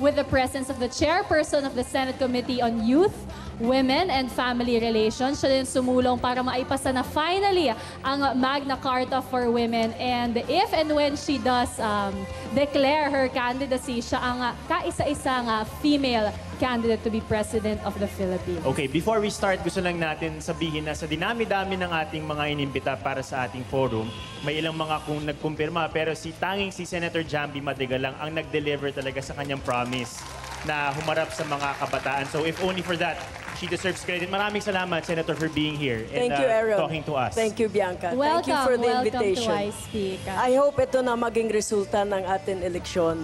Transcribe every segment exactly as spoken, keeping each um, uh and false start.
with the presence of the chairperson of the Senate Committee on Youth, Women and Family Relations. Siya din sumulong para maipasa na finally ang Magna Carta for Women. And if and when she does um, declare her candidacy, siya ang kaisa-isang female candidate to be President of the Philippines. Okay, before we start, gusto lang natin sabihin na sa dinami-dami ng ating mga inimbita para sa ating forum, may ilang mga kung nagkumpirma, pero si tanging si Senator Jambi Madrigal lang ang nag-deliver talaga sa kanyang promise na humarap sa mga kabataan. So if only for that, she deserves credit. Maraming salamat, Senator, for being here and Thank you, Aaron. Uh, talking to us. Thank you, Bianca. Welcome, Thank you for the welcome invitation. To YSpeak. I hope ito na maging resulta ng ating eleksyon.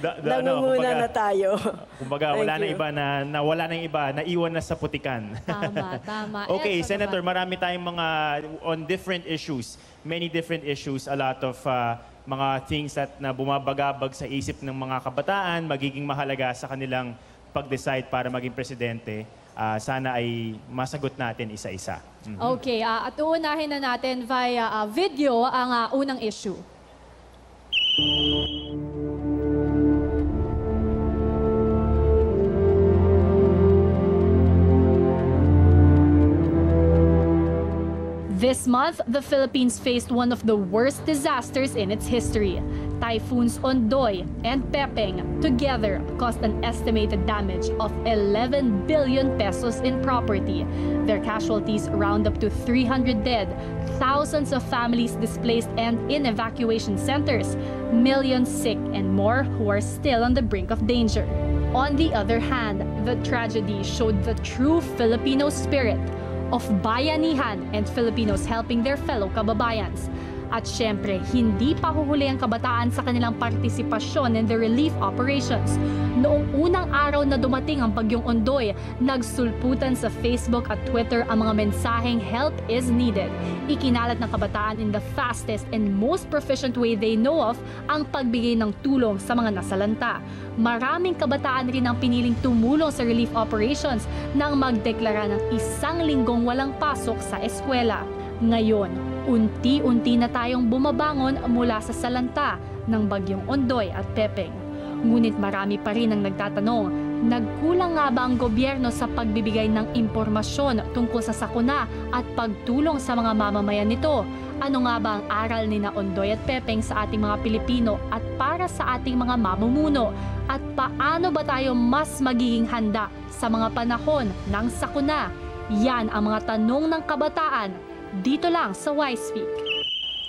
da, da, Nangunguna ano, kumbaga, na tayo. Kumbaga, wala na iba na, na wala na iba, naiwan na sa putikan. Tama, tama. Okay, Eto Senator, naman. Marami tayong mga on different issues, many different issues, a lot of uh, mga things that na bumabagabag sa isip ng mga kabataan, magiging mahalaga sa kanilang pag-decide para maging presidente, uh, sana ay masagot natin isa-isa. Mm-hmm. Okay, uh, at uunahin na natin via uh, video ang uh, unang issue. This month, the Philippines faced one of the worst disasters in its history. Typhoons Ondoy and Pepeng together caused an estimated damage of eleven billion pesos in property. Their casualties round up to three hundred dead, thousands of families displaced and in evacuation centers, millions sick and more who are still on the brink of danger. On the other hand, the tragedy showed the true Filipino spirit of bayanihan and Filipinos helping their fellow kababayans. At syempre, hindi pa huhuli ang kabataan sa kanilang partisipasyon in the relief operations. Noong unang araw na dumating ang bagyong Ondoy, nagsulputan sa Facebook at Twitter ang mga mensaheng help is needed. Ikinalat ng kabataan in the fastest and most proficient way they know of ang pagbigay ng tulong sa mga nasalanta. Maraming kabataan rin ang piniling tumulong sa relief operations nang magdeklara ng isang linggong walang pasok sa eskwela. Ngayon, unti-unti na tayong bumabangon mula sa salanta ng bagyong Ondoy at Pepeng. Ngunit marami pa rin ang nagtatanong, nagkulang nga ba ang gobyerno sa pagbibigay ng impormasyon tungkol sa sakuna at pagtulong sa mga mamamayan nito? Ano nga ba ang aral ni na Ondoy at Pepeng sa ating mga Pilipino at para sa ating mga mamumuno? At paano ba tayo mas magiging handa sa mga panahon ng sakuna? Yan ang mga tanong ng kabataan. Dito lang sa YSpeak.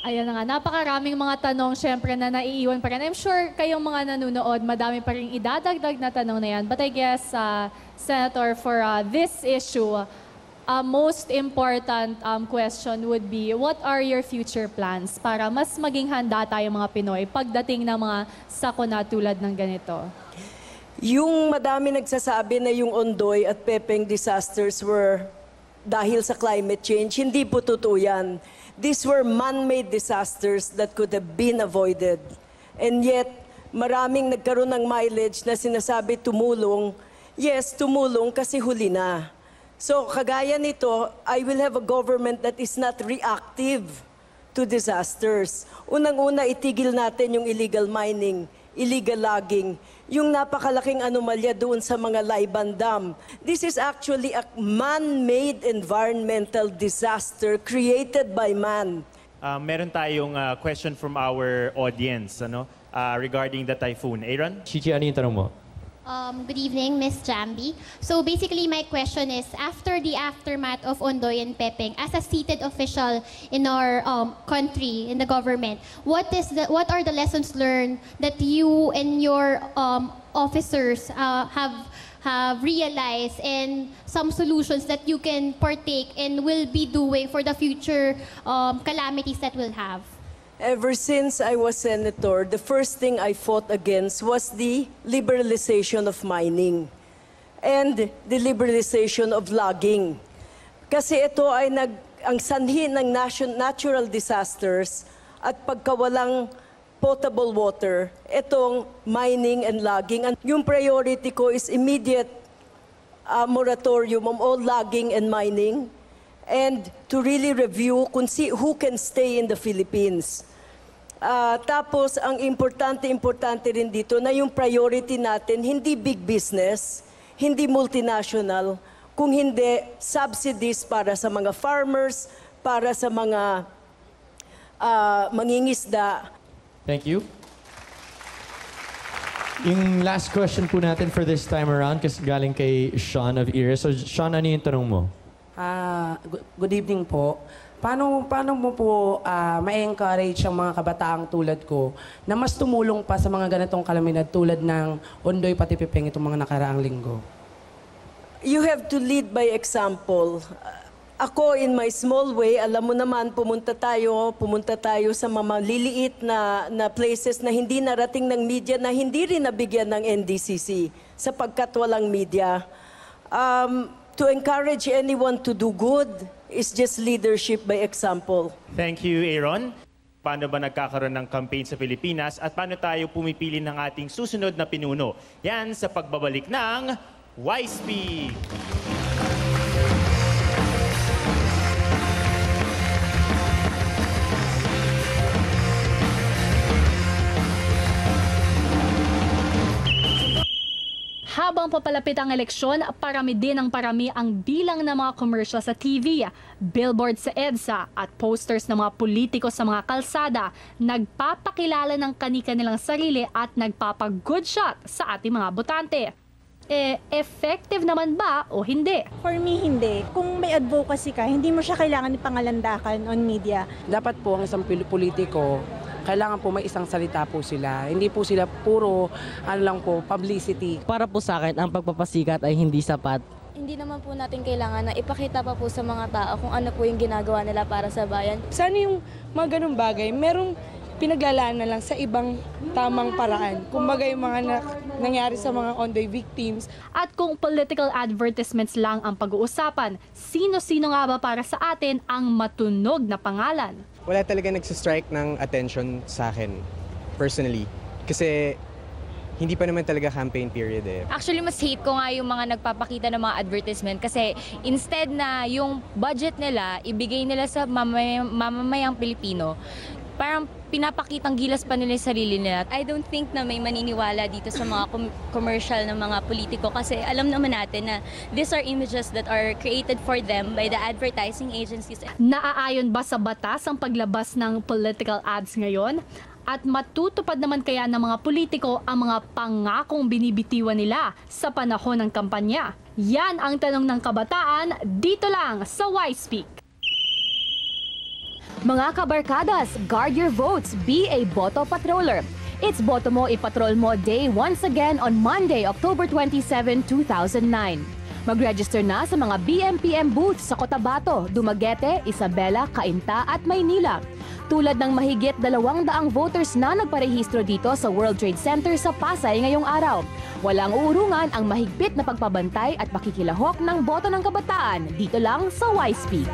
Ayan na nga, napakaraming mga tanong syempre na naiiwan pa rin. I'm sure kayong mga nanonood, madami pa rin idadagdag na tanong na yan. But I guess, uh, Senator, for uh, this issue, uh, most important um, question would be, what are your future plans para mas maging handa tayo mga Pinoy pagdating ng mga sakuna tulad ng ganito? Yung madami nagsasabi na yung Ondoy at Pepeng disasters were dahil sa climate change, hindi po totoo yan. These were man-made disasters that could have been avoided. And yet, maraming nagkaroon ng mileage na sinasabi tumulong. Yes, tumulong kasi huli na. So, kagaya nito, I will have a government that is not reactive to disasters. Unang-una, itigil natin yung illegal mining, illegal logging, yung napakalaking anomalya doon sa mga Laiban Dam. This is actually a man-made environmental disaster created by man. Uh, meron tayong uh, question from our audience ano uh, regarding the typhoon. Aaron? Chichi, ano yung tanong mo? Um, good evening, Miz Jambi. So basically, my question is, after the aftermath of Ondoy and Pepeng, as a seated official in our um, country, in the government, what is the, what are the lessons learned that you and your um, officers uh, have have realized, and some solutions that you can partake and will be doing for the future um, calamities that we'll have? Ever since I was senator, the first thing I fought against was the liberalization of mining and the liberalization of logging. Kasi ito ay nag, ang sanhi ng nation, natural disasters at pagkawalang potable water, itong mining and logging. And yung priority ko is immediate uh, moratorium on all logging and mining, and to really review kung si, who can stay in the Philippines. Uh, tapos, ang importante-importante rin dito na yung priority natin, hindi big business, hindi multinational, kung hindi subsidies para sa mga farmers, para sa mga uh, mangingisda. Thank you. Yung last question po natin for this time around, kasi galing kay Sean of E R A. So, Sean, ano yung tanong mo? Uh, good evening po. Paano, paano mo po uh, ma-encourage ang mga kabataang tulad ko na mas tumulong pa sa mga ganitong kalamidad tulad ng Ondoy pati Pepeng itong mga nakaraang linggo? You have to lead by example. Ako, in my small way, alam mo naman, pumunta tayo, pumunta tayo sa mga liliit na, na places na hindi narating ng media, na hindi rin nabigyan ng N D C C sapagkat walang media. Um, to encourage anyone to do good, it's just leadership by example. Thank you, Aaron. Paano ba nagkakaroon ng campaign sa Pilipinas at paano tayo pumipili ng ating susunod na pinuno? Yan sa pagbabalik ng YSpeak. Habang papalapit ang eleksyon, parami din ang parami ang bilang ng mga commercial sa T V, billboard sa EDSA at posters ng mga politiko sa mga kalsada, nagpapakilala ng kani-kanilang sarili at nagpapag-good shot sa ating mga botante. Eh, effective naman ba o hindi? For me, hindi. Kung may advocacy ka, hindi mo siya kailangan ipangalandakan on media. Dapat po ang isang politiko, kailangan po may isang salita po sila. Hindi po sila puro, ano lang po, publicity. Para po sa akin, ang pagpapasikat ay hindi sapat. Hindi naman po natin kailangan na ipakita pa po sa mga tao kung ano po yung ginagawa nila para sa bayan. Sana yung mga ganung bagay, merong pinaglalaan na lang sa ibang tamang paraan. Kumbaga yung mga na nangyari sa mga Ondoy victims. At kung political advertisements lang ang pag-uusapan, sino-sino nga ba para sa atin ang matunog na pangalan? Wala talaga nagsistrike ng attention sa akin, personally. Kasi hindi pa naman talaga campaign period eh. Actually, mas hate ko nga yung mga nagpapakita ng mga advertisement kasi instead na yung budget nila, ibigay nila sa mamam mamamayang Pilipino, parang pinapakitang gilas pa nila yung sarili nila. I don't think na may maniniwala dito sa mga com commercial ng mga politiko kasi alam naman natin na these are images that are created for them by the advertising agencies. Naaayon ba sa batas ang paglabas ng political ads ngayon? At matutupad naman kaya ng mga politiko ang mga pangakong binibitiwan nila sa panahon ng kampanya? Yan ang tanong ng kabataan dito lang sa YSpeak. Mga kabarkadas, guard your votes. Be a Boto Patroller. It's Boto Mo, Ipatrol Mo Day once again on Monday, October twenty-seven, two thousand nine. Mag-register na sa mga B M P M booths sa Cotabato, Dumaguete, Isabela, Cainta at Maynila. Tulad ng mahigit dalawang daang voters na nagparehistro dito sa World Trade Center sa Pasay ngayong araw. Walang uurungan ang mahigpit na pagbabantay at pakikilahok ng boto ng kabataan dito lang sa YSpeak.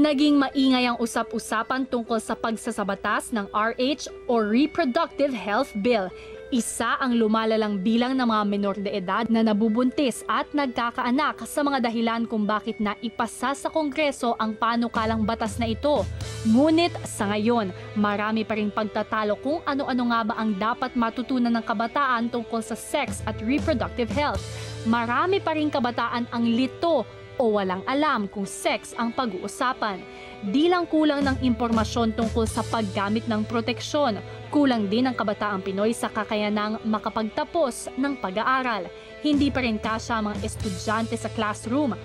Naging maingay ang usap-usapan tungkol sa pagsasabatas ng R H o Reproductive Health Bill. Isa ang lumalalang bilang ng mga menor de edad na nabubuntis at nagkakaanak sa mga dahilan kung bakit na ipasa sa Kongreso ang panukalang batas na ito. Ngunit sa ngayon, marami pa rin pagtatalo kung ano-ano nga ba ang dapat matutunan ng kabataan tungkol sa sex at reproductive health. Marami pa rin kabataan ang lito o walang alam kung sex ang pag-uusapan. Di lang kulang ng impormasyon tungkol sa paggamit ng proteksyon, kulang din ang kabataang Pinoy sa kakayanang makapagtapos ng pag-aaral. Hindi pa rin kasya ang mga estudyante sa classroom